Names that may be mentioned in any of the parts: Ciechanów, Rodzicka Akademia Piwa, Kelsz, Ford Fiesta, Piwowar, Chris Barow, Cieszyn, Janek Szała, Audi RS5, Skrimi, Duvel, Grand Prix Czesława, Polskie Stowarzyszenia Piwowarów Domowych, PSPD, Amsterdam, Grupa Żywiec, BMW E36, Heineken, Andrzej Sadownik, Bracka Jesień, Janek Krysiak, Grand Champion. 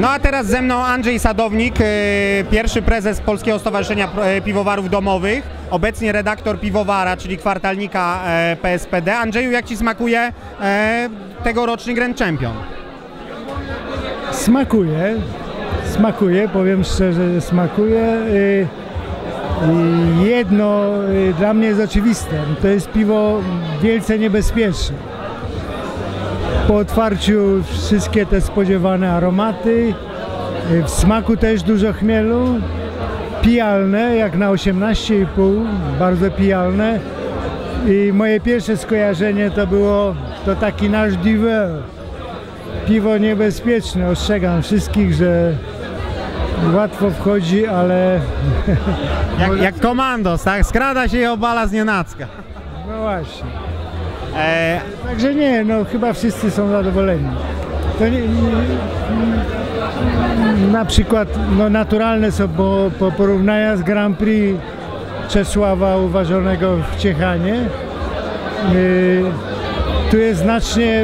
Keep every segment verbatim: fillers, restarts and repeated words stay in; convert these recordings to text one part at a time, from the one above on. No a teraz ze mną Andrzej Sadownik, pierwszy prezes Polskiego Stowarzyszenia Piwowarów Domowych, obecnie redaktor Piwowara, czyli kwartalnika P S P D. Andrzeju, jak Ci smakuje tegoroczny Grand Champion? Smakuje, smakuje, powiem szczerze, że smakuje. Jedno dla mnie jest oczywiste, to jest piwo wielce niebezpieczne. Po otwarciu wszystkie te spodziewane aromaty, w smaku też dużo chmielu, pijalne jak na osiemnaście i pół, bardzo pijalne. I moje pierwsze skojarzenie to było, to taki nasz Duvel, piwo niebezpieczne. Ostrzegam wszystkich, że łatwo wchodzi, ale... jak, jak komandos, tak? Skrada się i obala znienacka. No właśnie. E... Także nie, no chyba wszyscy są zadowoleni. To nie, nie, nie, na przykład no, naturalne są, bo po porównania z Grand Prix Czesława uważonego w Ciechanie, y, tu jest znacznie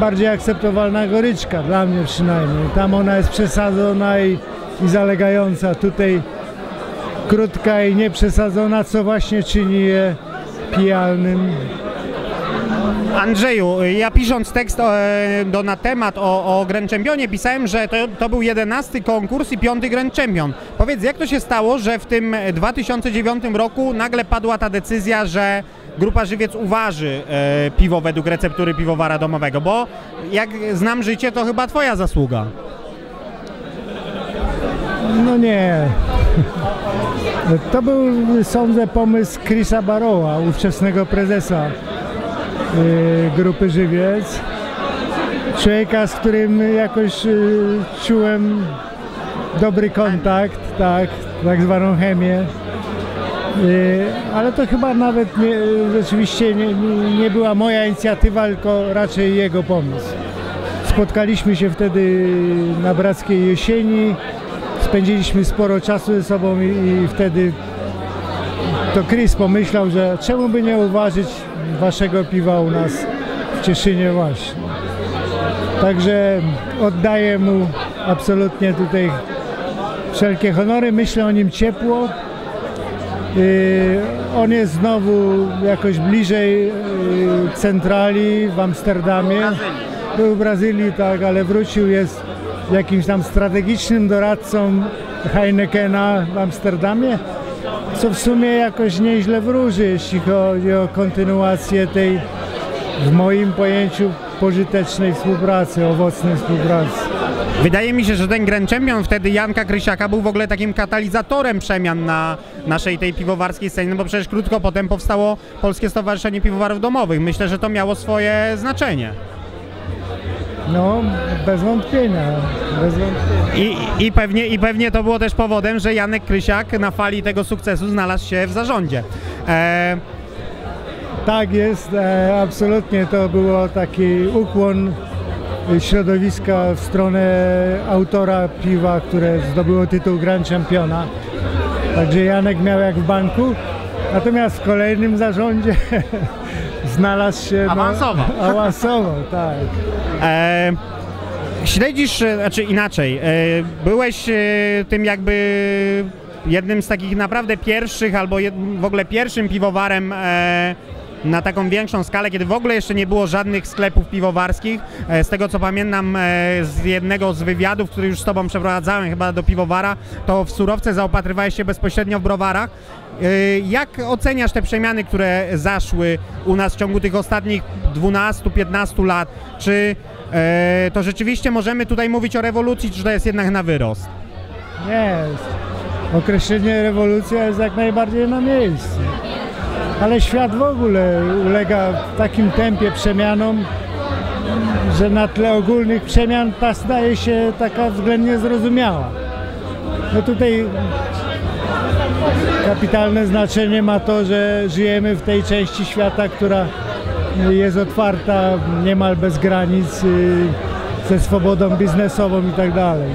bardziej akceptowalna goryczka, dla mnie przynajmniej. Tam ona jest przesadzona i, i zalegająca, tutaj krótka i nieprzesadzona, co właśnie czyni je pijalnym. Andrzeju, ja pisząc tekst o, do, na temat o, o Grand Championie pisałem, że to, to był jedenasty konkurs i piąty Grand Champion. Powiedz, jak to się stało, że w tym dwa tysiące dziewiątym roku nagle padła ta decyzja, że Grupa Żywiec uważy e, piwo według receptury piwowara domowego, bo jak znam życie, to chyba Twoja zasługa. No nie. To był, sądzę, pomysł Chrisa Barowa, ówczesnego prezesa Grupy Żywiec, człowieka, z którym jakoś czułem dobry kontakt, tak, tak zwaną chemię, ale to chyba nawet nie, rzeczywiście nie, nie była moja inicjatywa, tylko raczej jego pomysł. Spotkaliśmy się wtedy na Brackiej Jesieni, spędziliśmy sporo czasu ze sobą i, i wtedy to Chris pomyślał, że czemu by nie uważać waszego piwa u nas w Cieszynie właśnie. Także oddaję mu absolutnie tutaj wszelkie honory, myślę o nim ciepło. Yy, on jest znowu jakoś bliżej yy, centrali w Amsterdamie. Był w Brazylii, tak, ale wrócił, jest jakimś tam strategicznym doradcą Heinekena w Amsterdamie, co w sumie jakoś nieźle wróży, jeśli chodzi o kontynuację tej, w moim pojęciu, pożytecznej współpracy, owocnej współpracy. Wydaje mi się, że ten Grand Champion wtedy Janka Krysiaka był w ogóle takim katalizatorem przemian na naszej tej piwowarskiej scenie, no bo przecież krótko potem powstało Polskie Stowarzyszenie Piwowarów Domowych. Myślę, że to miało swoje znaczenie. No, bez wątpienia. Bez wątpienia. I, i, pewnie, I pewnie to było też powodem, że Janek Krysiak na fali tego sukcesu znalazł się w zarządzie. E... Tak jest, e, absolutnie. To było taki ukłon środowiska w stronę autora piwa, które zdobyło tytuł Grand Championa. Także Janek miał jak w banku, natomiast w kolejnym zarządzie znalazł się... Awansował. No, awansował, tak. E, śledzisz, znaczy inaczej, e, byłeś e, tym jakby jednym z takich naprawdę pierwszych, albo jed, w ogóle pierwszym piwowarem e, na taką większą skalę, kiedy w ogóle jeszcze nie było żadnych sklepów piwowarskich. Z tego co pamiętam z jednego z wywiadów, który już z Tobą przeprowadzałem chyba do Piwowara, to w surowce zaopatrywałeś się bezpośrednio w browarach. Jak oceniasz te przemiany, które zaszły u nas w ciągu tych ostatnich dwunastu, piętnastu lat? Czy to rzeczywiście możemy tutaj mówić o rewolucji, czy to jest jednak na wyrost? Jest. Określenie rewolucja jest jak najbardziej na miejscu. Ale świat w ogóle ulega w takim tempie przemianom, że na tle ogólnych przemian ta staje się taka względnie zrozumiała. No tutaj kapitalne znaczenie ma to, że żyjemy w tej części świata, która jest otwarta niemal bez granic, ze swobodą biznesową i tak dalej.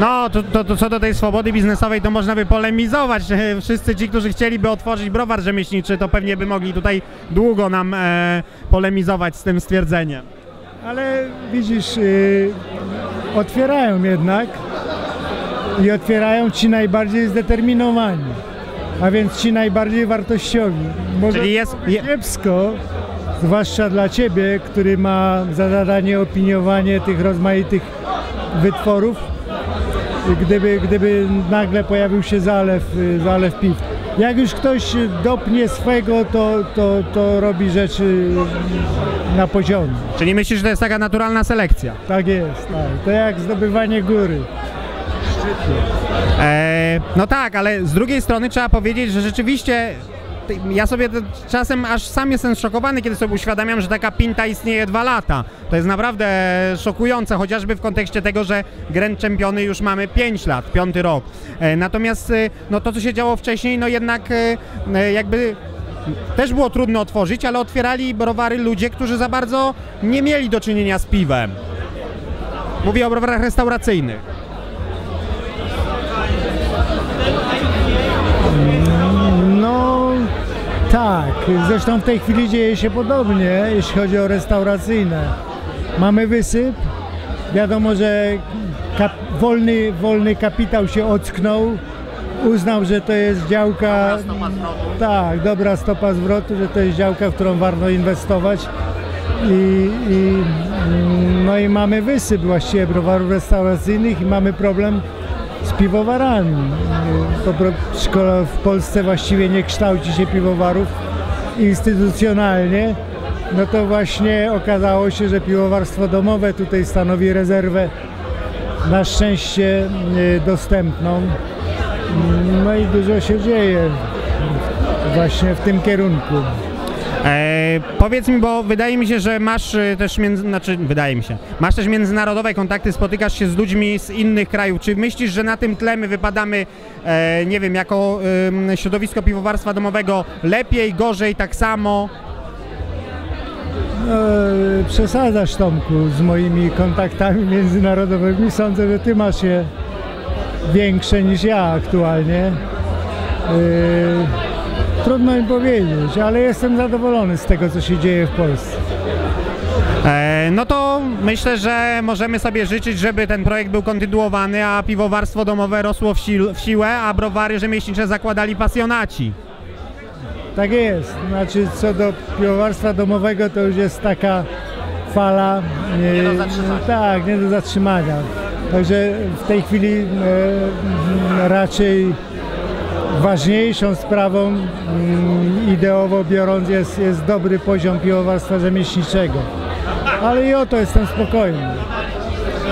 No, to, to, to co do tej swobody biznesowej, to można by polemizować. Wszyscy ci, którzy chcieliby otworzyć browar rzemieślniczy, to pewnie by mogli tutaj długo nam e, polemizować z tym stwierdzeniem. Ale widzisz, y, otwierają jednak i otwierają ci najbardziej zdeterminowani, a więc ci najbardziej wartościowi. Może Czyli jest kiepsko, zwłaszcza dla Ciebie, który ma za zadanie opiniowanie tych rozmaitych wytworów, gdyby, gdyby nagle pojawił się zalew, zalew piw. Jak już ktoś dopnie swego, to, to, to robi rzeczy na poziomie. Czyli myślisz, że to jest taka naturalna selekcja? Tak jest, tak. To jak zdobywanie góry. Eee, no tak, ale z drugiej strony trzeba powiedzieć, że rzeczywiście ja sobie to czasem aż sam jestem szokowany, kiedy sobie uświadamiam, że taka pinta istnieje dwa lata. To jest naprawdę szokujące, chociażby w kontekście tego, że Grand Championy już mamy pięć lat, piąty rok. Natomiast no, to, co się działo wcześniej, no jednak jakby też było trudno otworzyć, ale otwierali browary ludzie, którzy za bardzo nie mieli do czynienia z piwem. Mówię o browarach restauracyjnych. Tak, zresztą w tej chwili dzieje się podobnie, jeśli chodzi o restauracyjne. Mamy wysyp, wiadomo, że kap wolny, wolny kapitał się ocknął, uznał, że to jest działka, dobra stopa zwrotu. Tak, dobra stopa zwrotu, że to jest działka, w którą warto inwestować i, i, no i mamy wysyp właściwie browarów restauracyjnych i mamy problem z piwowarami. W Polsce właściwie nie kształci się piwowarów instytucjonalnie. No to właśnie okazało się, że piwowarstwo domowe tutaj stanowi rezerwę na szczęście dostępną. No i dużo się dzieje właśnie w tym kierunku. E, powiedz mi, bo wydaje mi się, że masz też, między, znaczy wydaje mi się, masz też międzynarodowe kontakty, spotykasz się z ludźmi z innych krajów. Czy myślisz, że na tym tle my wypadamy, e, nie wiem, jako e, środowisko piwowarstwa domowego lepiej, gorzej, tak samo? No, przesadzasz, Tomku, z moimi kontaktami międzynarodowymi. Sądzę, że ty masz je większe niż ja aktualnie. E, Trudno im powiedzieć, ale jestem zadowolony z tego, co się dzieje w Polsce. E, no to myślę, że możemy sobie życzyć, żeby ten projekt był kontynuowany, a piwowarstwo domowe rosło w, si w siłę, a browary rzemieślnicze zakładali pasjonaci. Tak jest. Znaczy, co do piwowarstwa domowego, to już jest taka fala... Nie, nie do zatrzymania. Tak, nie do zatrzymania. Także w tej chwili e, raczej... Ważniejszą sprawą ideowo biorąc jest, jest dobry poziom piwowarstwa rzemieślniczego, ale i o to jestem spokojny.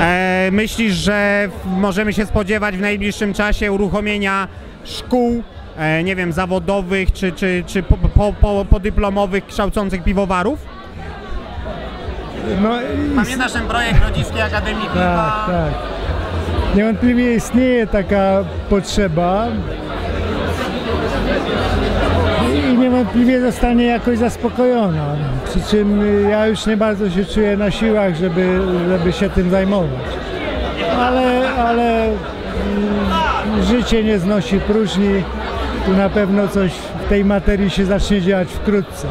E, myślisz, że możemy się spodziewać w najbliższym czasie uruchomienia szkół, e, nie wiem, zawodowych czy, czy, czy po, po, po, podyplomowych kształcących piwowarów? No, pamiętasz ten projekt Rodzickiej Akademii Piwa? Tak, tak. Niewątpliwie istnieje taka potrzeba. I niewątpliwie zostanie jakoś zaspokojona, przy czym ja już nie bardzo się czuję na siłach, żeby, żeby się tym zajmować. Ale, ale życie nie znosi próżni, tu na pewno coś w tej materii się zacznie dziać wkrótce.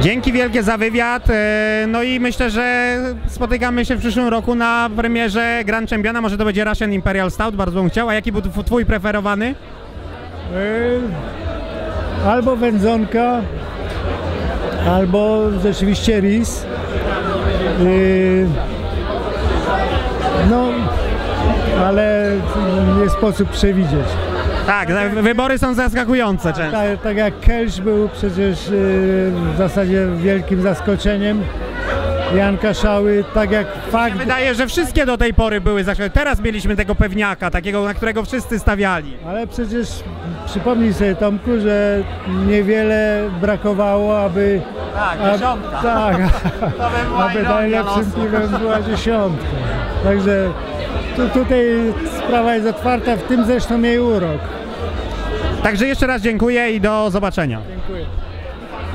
Dzięki wielkie za wywiad, no i myślę, że spotykamy się w przyszłym roku na premierze Grand Championa, może to będzie Russian Imperial Stout, bardzo bym chciał. A jaki był twój preferowany? Albo wędzonka, albo rzeczywiście ris. Yy, no, ale nie sposób przewidzieć. Tak, wybory są zaskakujące często. Tak, tak jak Kelsz był przecież yy, w zasadzie wielkim zaskoczeniem Janka Szały, tak jak fakt... Wydaje, że wszystkie do tej pory były zaskoczone. Teraz mieliśmy tego pewniaka, takiego, na którego wszyscy stawiali. Ale przecież przypomnij sobie, Tomku, że niewiele brakowało, aby... Tak, a, dziesiątka. Tak, to by była aby najlepszym piwem była dziesiątka. Także tu, tutaj sprawa jest otwarta, w tym zresztą jej urok. Także jeszcze raz dziękuję i do zobaczenia. Dziękuję.